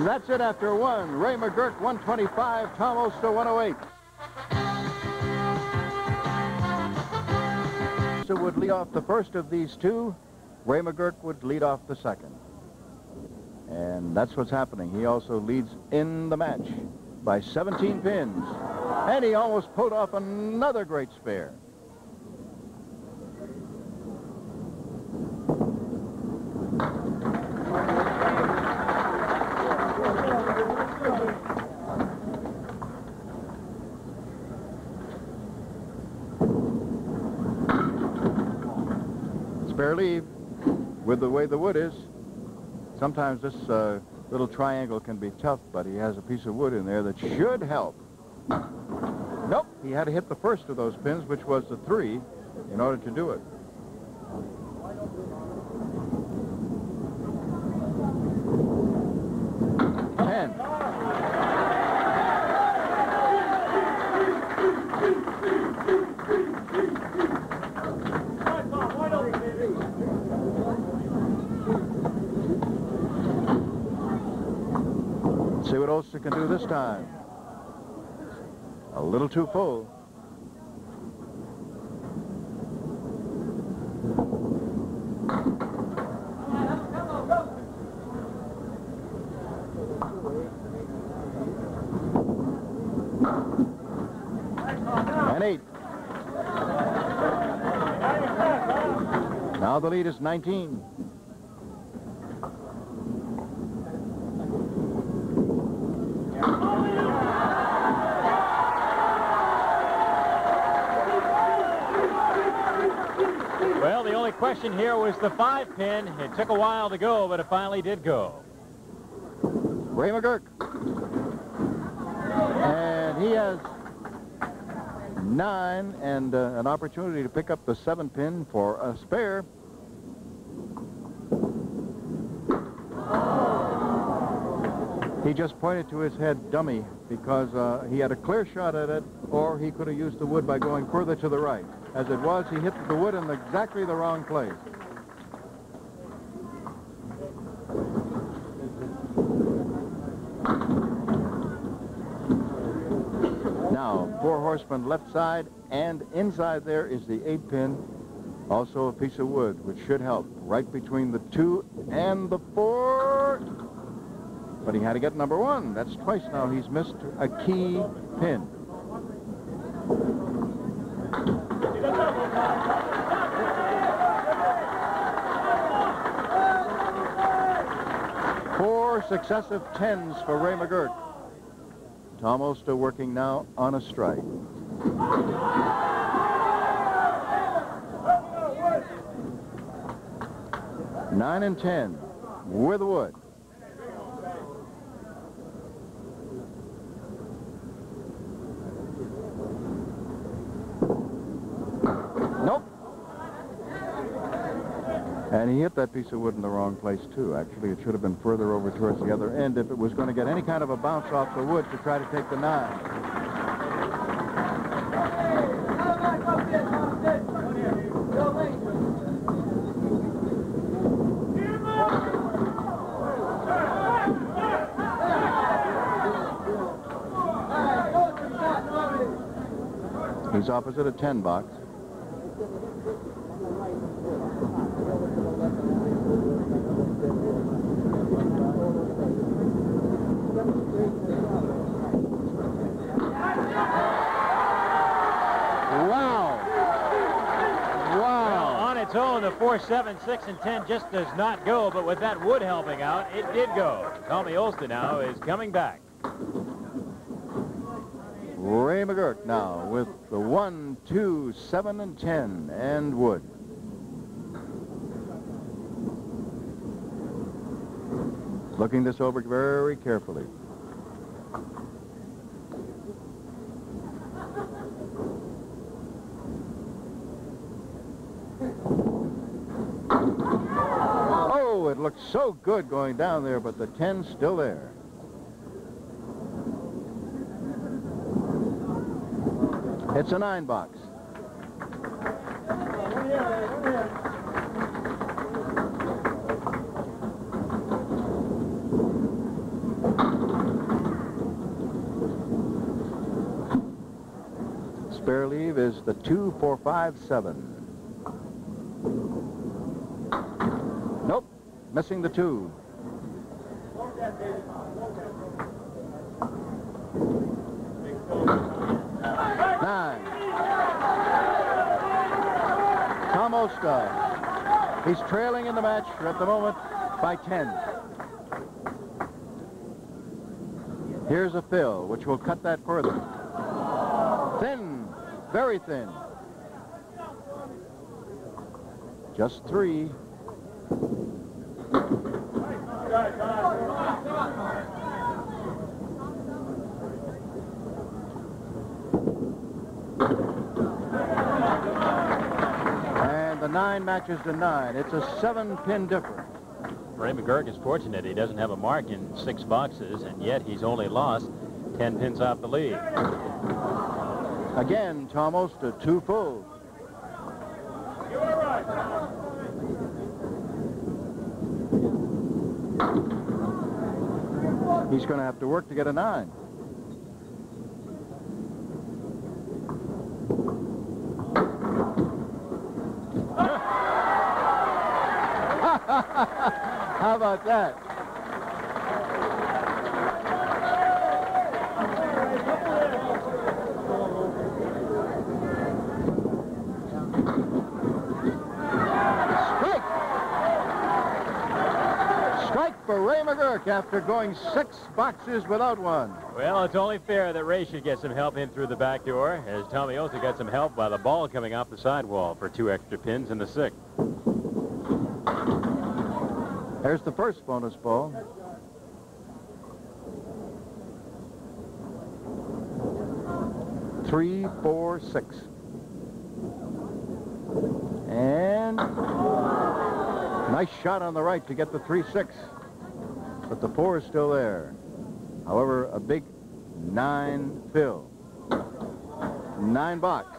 That's it after one. Ray McGurk, 125, Tom Olszta, 108. Olszta would lead off the first of these two. Ray McGurk would lead off the second. And that's what's happening. He also leads in the match by 17 pins. And he almost pulled off another great spare. Spare leave with the way the wood is. Sometimes this little triangle can be tough, but he has a piece of wood in there that should help. Nope, he had to hit the first of those pins, which was the three, in order to do it. Olszta can do this time. A little too full. And eight. Now the lead is 19. Question here was the five pin. It took a while to go, but it finally did go. Ray McGurk. And he has nine and an opportunity to pick up the seven pin for a spare. He just pointed to his head dummy because he had a clear shot at it, or he could have used the wood by going further to the right. As it was, he hit the wood in exactly the wrong place. Now, four horsemen left side, and inside there is the eight pin, also a piece of wood, which should help. Right between the two and the four. But he had to get number one. That's twice now he's missed a key pin. Four successive tens for Ray McGurk. Tom Olszta working now on a strike. Nine and ten with wood. And he hit that piece of wood in the wrong place, too. Actually, it should have been further over towards the other end if it was going to get any kind of a bounce off the wood to try to take the nine. He's opposite a 10 box. So the 4, 7, 6, and 10 just does not go, but with that wood helping out, it did go. Tommy Olszta now is coming back. Ray McGurk now with the 1, 2, 7, and 10, and wood. Looking this over very carefully. It looked so good going down there, but the 10's still there. It's a nine box. Spare leave is the 2, 4, 5, 7. Nope, missing the 2. Olszta. He's trailing in the match at the moment by 10. Here's a fill, which will cut that further. Thin, very thin. Just 3. The 9 matches to 9. It's a 7-pin difference. Ray McGurk is fortunate he doesn't have a mark in 6 boxes, and yet he's only lost 10 pins off the lead. Again, Tom Olszta, 2 full. You are right. He's going to have to work to get a 9. How about that? Strike for Ray McGurk after going 6 boxes without one. Well, it's only fair that Ray should get some help in through the back door, as Tommy Olszta got some help by the ball coming off the sidewall for 2 extra pins in the 6th. There's the first bonus ball. Three, four, 6. And nice shot on the right to get the 3-6. But the 4 is still there. However, a big 9 fill. 9 box.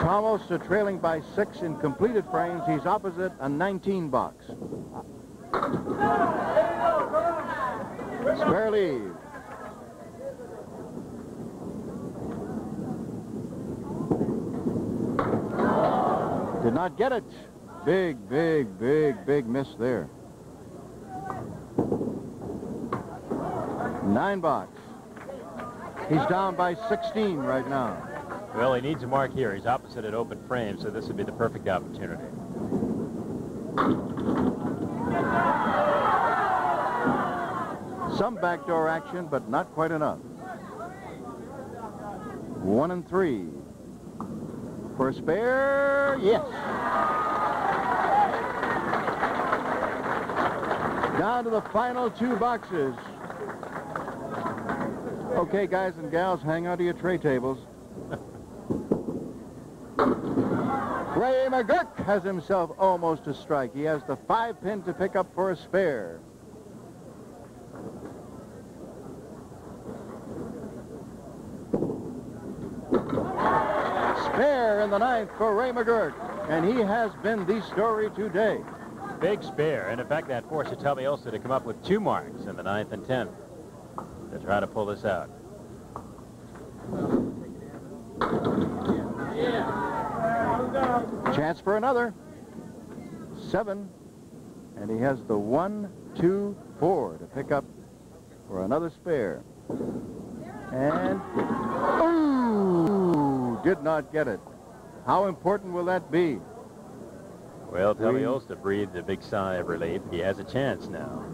Tom Olszta trailing by 6 in completed frames. He's opposite a 19 box. Spare leave. Did not get it. Big, big, big, big miss there. 9 box. He's down by 16 right now. Well, he needs a mark here. He's opposite an open frame, so this would be the perfect opportunity. Some backdoor action, but not quite enough. 1 and 3. For a spare, yes. Down to the final 2 boxes. Okay, guys and gals, hang on to your tray tables. Ray McGurk has himself almost a strike. He has the 5 pin to pick up for a spare. Spare in the 9th for Ray McGurk, and he has been the story today. Big spare, and in fact that forced Tommy Olszta to come up with 2 marks in the 9th and 10th to try to pull this out. Chance for another. 7, and he has the 1, 2, 4 to pick up for another spare. And ooh, did not get it. How important will that be? Well, Tommy Olszta breathed a big sigh of relief. He has a chance now.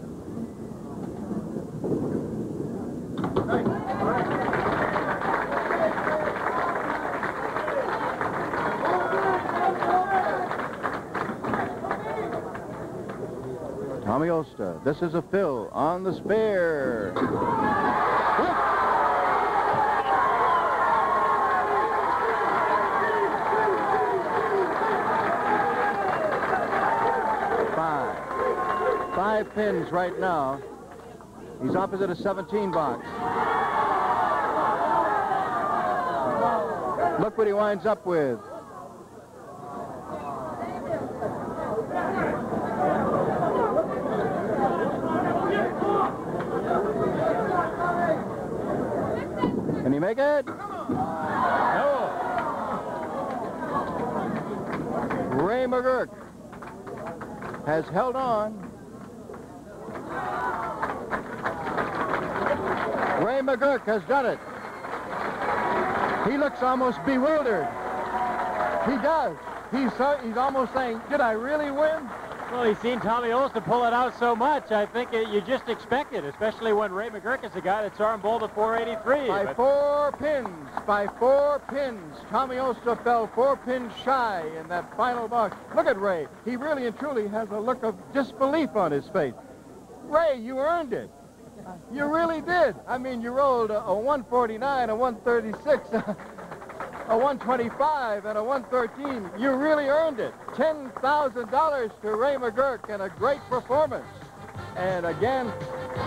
Tommy Olszta, this is a fill on the spare. Five pins right now. He's opposite a 17 box. Look what he winds up with. Can he make it? No. Ray McGurk has held on. Ray McGurk has done it. He looks almost bewildered. He does. He's almost saying, did I really win? Well, he's seen Tommy Olszta pull it out so much, I think you just expect it, especially when Ray McGurk is the guy that's arm bowled to 483. By four pins. Tommy Olszta fell 4 pins shy in that final box. Look at Ray. He really and truly has a look of disbelief on his face. Ray, you earned it. You really did. I mean, you rolled a 149, a 136, a 125, and a 113. You really earned it. $10,000 to Ray McGurk, and a great performance. And again,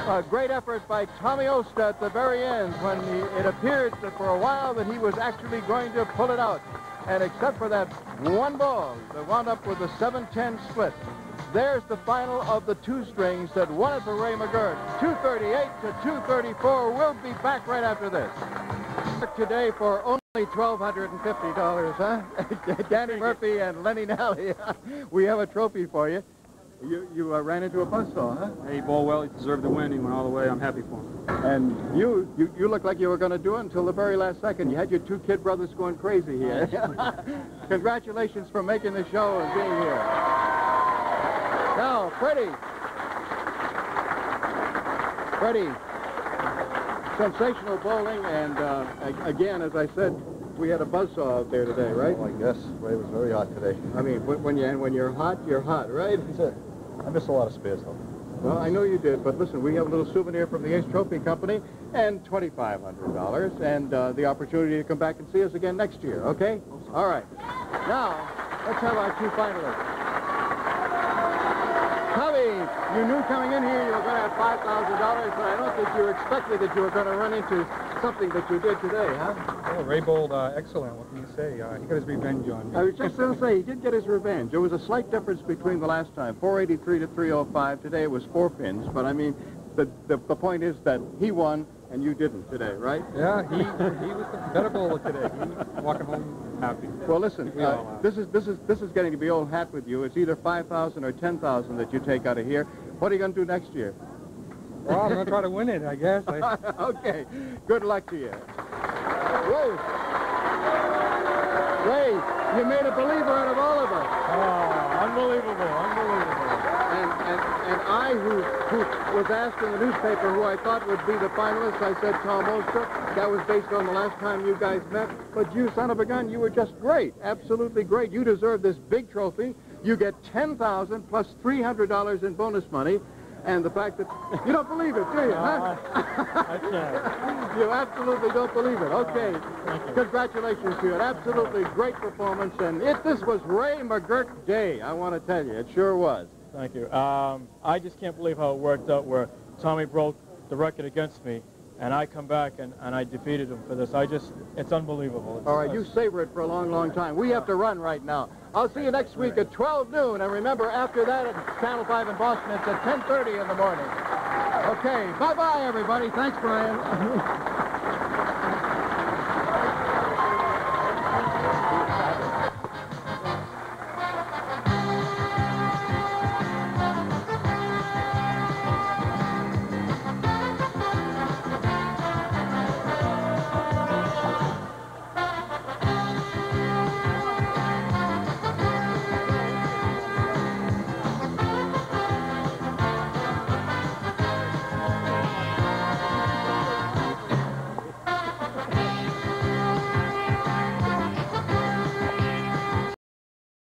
a great effort by Tommy Olszta at the very end, when it appeared that for a while that he was actually going to pull it out. And except for that one ball that wound up with a 7-10 split. There's the final of the two strings that won it for Ray McGurk. 238 to 234. We'll be back right after this. Today for only $1,250, huh? Danny Murphy and Lenny Nally. We have a trophy for you. You ran into a buzzsaw, huh? Hey, he bowled well. He deserved the win. He went all the way. I'm happy for him. And you looked like you were going to do it until the very last second. You had your two kid brothers going crazy here. Congratulations for making the show and being here. Now, Freddie, sensational bowling, and again, as I said, we had a buzzsaw out there today, right? Oh, yes, Ray was very hot today. I mean, when you're hot, you're hot, right? I missed a lot of spares, though. Well, I know you did, but listen, we have a little souvenir from the Ace Trophy Company, and $2,500, and the opportunity to come back and see us again next year, okay? All right. Now, let's have our two finalists. You knew coming in here you were going to have $5,000, but I don't think you expected that you were going to run into something that you did today, huh? Well, Ray bowled excellent. What can you say? He got his revenge on you. I was just going to say, he did get his revenge. There was a slight difference between the last time, 483 to 305. Today it was 4 pins, but I mean, the point is that he won and you didn't today, right? Yeah, he was the better bowler today. He was walking home. Well, listen, this is getting to be old hat with you. It's either 5,000 or 10,000 that you take out of here. What are you going to do next year? Well, I'm going to try to win it, I guess. Okay. Good luck to you. Ray, you made a believer out of all of us. Oh, unbelievable. And I, who was asked in the newspaper who I thought would be the finalist, I said Tom Olszta. That was based on the last time you guys met. But you, son of a gun, you were just great, absolutely great. You deserve this big trophy. You get $10,000 plus $300 in bonus money. And the fact that you don't believe it, do you? Huh? I can't. You absolutely don't believe it. Okay. Congratulations to you. An absolutely great performance. And if this was Ray McGurk Day, I want to tell you, it sure was. Thank you. I just can't believe how it worked out where Tommy broke the record against me, and I come back and I defeated him for this. It's unbelievable. All right, you savor it for a long, long time. We have to run right now. I'll see you next week at 12 noon. And remember, after that, at Channel 5 in Boston, it's at 10:30 in the morning. Okay, bye-bye, everybody. Thanks, Brian.